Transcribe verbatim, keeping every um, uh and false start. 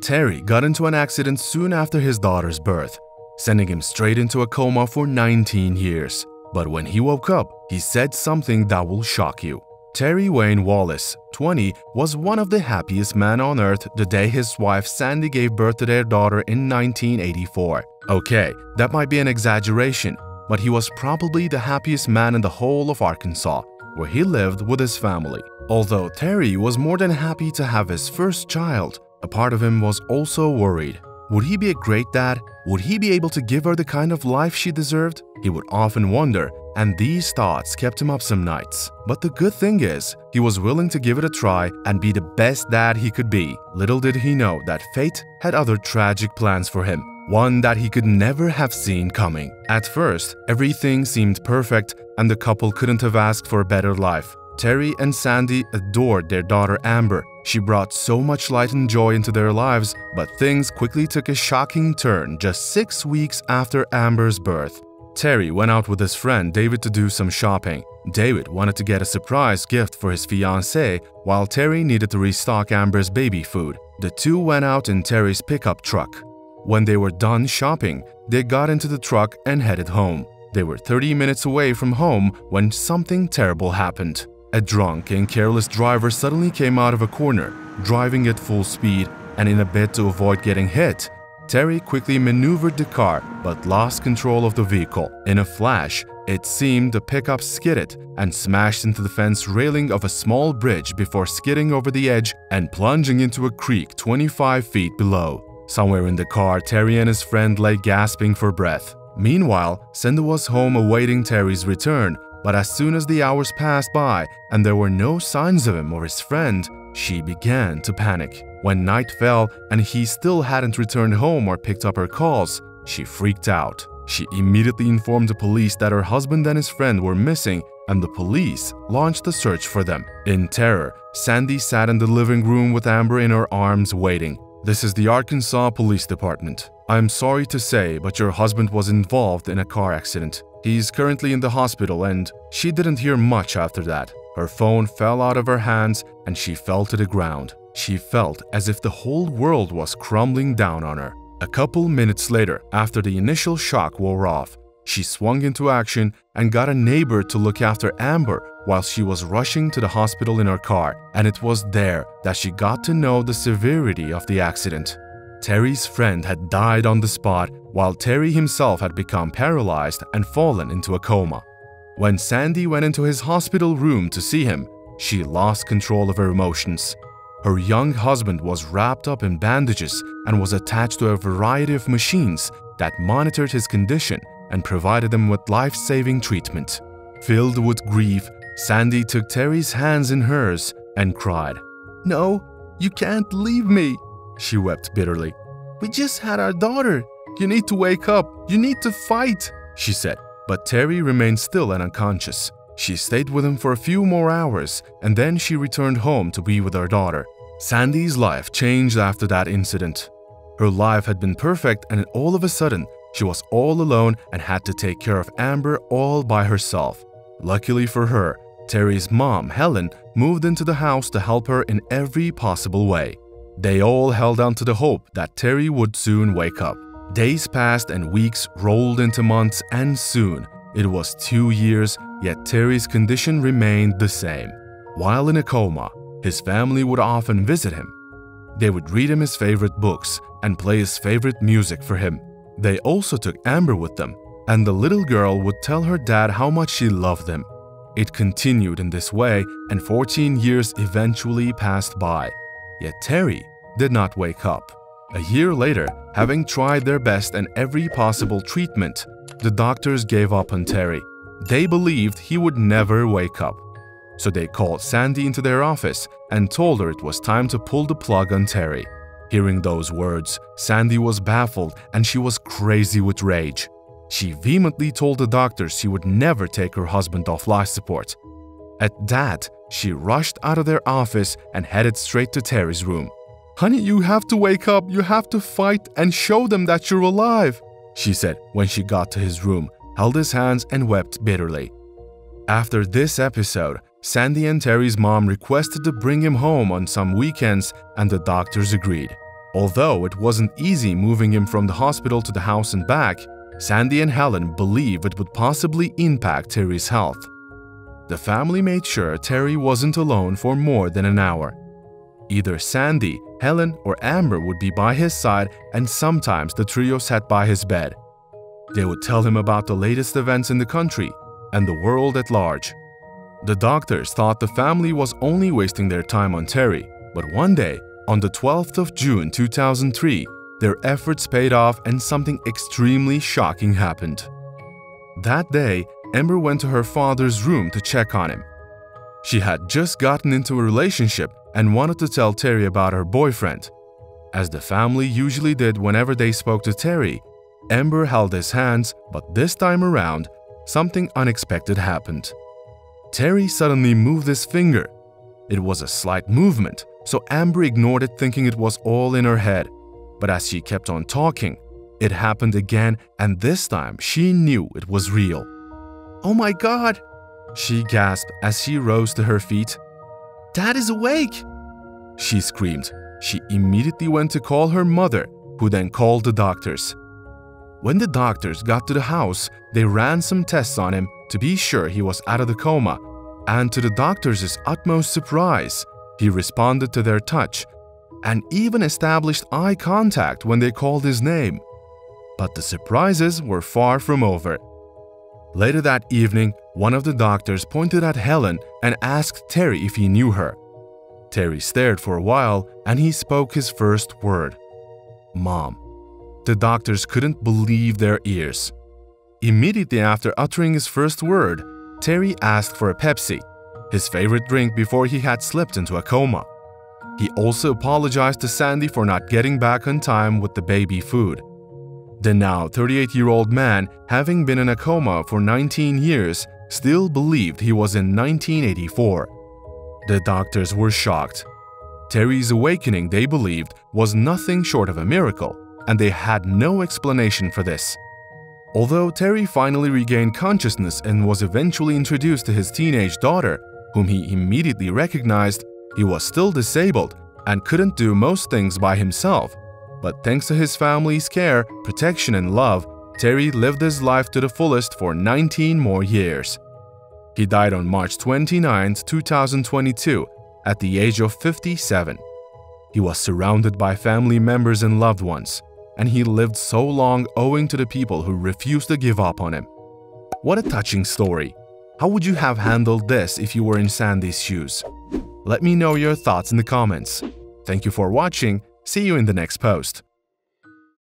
Terry got into an accident soon after his daughter's birth, sending him straight into a coma for nineteen years. But when he woke up, he said something that will shock you. Terry Wayne Wallis, twenty, was one of the happiest men on earth the day his wife Sandy gave birth to their daughter in nineteen eighty-four. Okay, that might be an exaggeration, but he was probably the happiest man in the whole of Arkansas, where he lived with his family. Although Terry was more than happy to have his first child, a part of him was also worried. Would he be a great dad? Would he be able to give her the kind of life she deserved? He would often wonder, and these thoughts kept him up some nights. But the good thing is, he was willing to give it a try and be the best dad he could be. Little did he know that fate had other tragic plans for him, one that he could never have seen coming. At first, everything seemed perfect, and the couple couldn't have asked for a better life. Terry and Sandy adored their daughter Amber. She brought so much light and joy into their lives, but things quickly took a shocking turn just six weeks after Amber's birth. Terry went out with his friend David to do some shopping. David wanted to get a surprise gift for his fiancée, while Terry needed to restock Amber's baby food. The two went out in Terry's pickup truck. When they were done shopping, they got into the truck and headed home. They were thirty minutes away from home when something terrible happened. A drunk and careless driver suddenly came out of a corner, driving at full speed, and in a bid to avoid getting hit, Terry quickly maneuvered the car but lost control of the vehicle. In a flash, it seemed the pickup skidded and smashed into the fence railing of a small bridge before skidding over the edge and plunging into a creek twenty-five feet below. Somewhere in the car, Terry and his friend lay gasping for breath. Meanwhile, Sandy was home awaiting Terry's return. But as soon as the hours passed by and there were no signs of him or his friend, she began to panic. When night fell and he still hadn't returned home or picked up her calls, she freaked out. She immediately informed the police that her husband and his friend were missing, and the police launched a search for them. In terror, Sandy sat in the living room with Amber in her arms waiting. "This is the Arkansas Police Department. I'm sorry to say, but your husband was involved in a car accident. He's currently in the hospital," and she didn't hear much after that. Her phone fell out of her hands and she fell to the ground. She felt as if the whole world was crumbling down on her. A couple minutes later, after the initial shock wore off, she swung into action and got a neighbor to look after Amber while she was rushing to the hospital in her car, and it was there that she got to know the severity of the accident. Terry's friend had died on the spot, while Terry himself had become paralyzed and fallen into a coma. When Sandy went into his hospital room to see him, she lost control of her emotions. Her young husband was wrapped up in bandages and was attached to a variety of machines that monitored his condition and provided him with life-saving treatment. Filled with grief, Sandy took Terry's hands in hers and cried. "No, you can't leave me," she wept bitterly. "We just had our daughter. You need to wake up. You need to fight," she said. But Terry remained still and unconscious. She stayed with him for a few more hours, and then she returned home to be with her daughter. Sandy's life changed after that incident. Her life had been perfect, and all of a sudden, she was all alone and had to take care of Amber all by herself. Luckily for her, Terry's mom, Helen, moved into the house to help her in every possible way. They all held on to the hope that Terry would soon wake up. Days passed and weeks rolled into months, and soon it was two years, yet Terry's condition remained the same. While in a coma, his family would often visit him. They would read him his favorite books and play his favorite music for him. They also took Amber with them, and the little girl would tell her dad how much she loved him. It continued in this way, and fourteen years eventually passed by. Yet Terry did not wake up. A year later, having tried their best and every possible treatment, the doctors gave up on Terry. They believed he would never wake up. So they called Sandy into their office and told her it was time to pull the plug on Terry. Hearing those words, Sandy was baffled and she was crazy with rage. She vehemently told the doctors she would never take her husband off life support. At that, she rushed out of their office and headed straight to Terry's room. "Honey, you have to wake up, you have to fight and show them that you're alive," she said when she got to his room, held his hands and wept bitterly. After this episode, Sandy and Terry's mom requested to bring him home on some weekends, and the doctors agreed. Although it wasn't easy moving him from the hospital to the house and back, Sandy and Helen believe it would possibly impact Terry's health. The family made sure Terry wasn't alone for more than an hour. Either Sandy, Helen, or Amber would be by his side, and sometimes the trio sat by his bed. They would tell him about the latest events in the country and the world at large. The doctors thought the family was only wasting their time on Terry, but one day, on the twelfth of June two thousand three, their efforts paid off and something extremely shocking happened. That day, Amber went to her father's room to check on him. She had just gotten into a relationship and wanted to tell Terry about her boyfriend. As the family usually did whenever they spoke to Terry, Amber held his hands, but this time around, something unexpected happened. Terry suddenly moved his finger. It was a slight movement, so Amber ignored it, thinking it was all in her head. But as she kept on talking, it happened again, and this time she knew it was real. "Oh my God!" she gasped as she rose to her feet. "Dad is awake!" she screamed. She immediately went to call her mother, who then called the doctors. When the doctors got to the house, they ran some tests on him to be sure he was out of the coma, and to the doctors' utmost surprise, he responded to their touch and even established eye contact when they called his name. But the surprises were far from over. Later that evening, one of the doctors pointed at Helen and asked Terry if he knew her. Terry stared for a while and he spoke his first word, "Mom." The doctors couldn't believe their ears. Immediately after uttering his first word, Terry asked for a Pepsi, his favorite drink before he had slipped into a coma. He also apologized to Sandy for not getting back on time with the baby food. The now thirty-eight-year-old man, having been in a coma for nineteen years, still believed he was in nineteen eighty-four. The doctors were shocked. Terry's awakening, they believed, was nothing short of a miracle, and they had no explanation for this. Although Terry finally regained consciousness and was eventually introduced to his teenage daughter, whom he immediately recognized, he was still disabled and couldn't do most things by himself. But thanks to his family's care, protection, and love, Terry lived his life to the fullest for nineteen more years. He died on March twenty-ninth, two thousand twenty-two, at the age of fifty-seven. He was surrounded by family members and loved ones, and he lived so long owing to the people who refused to give up on him. What a touching story! How would you have handled this if you were in Sandy's shoes? Let me know your thoughts in the comments. Thank you for watching. See you in the next post.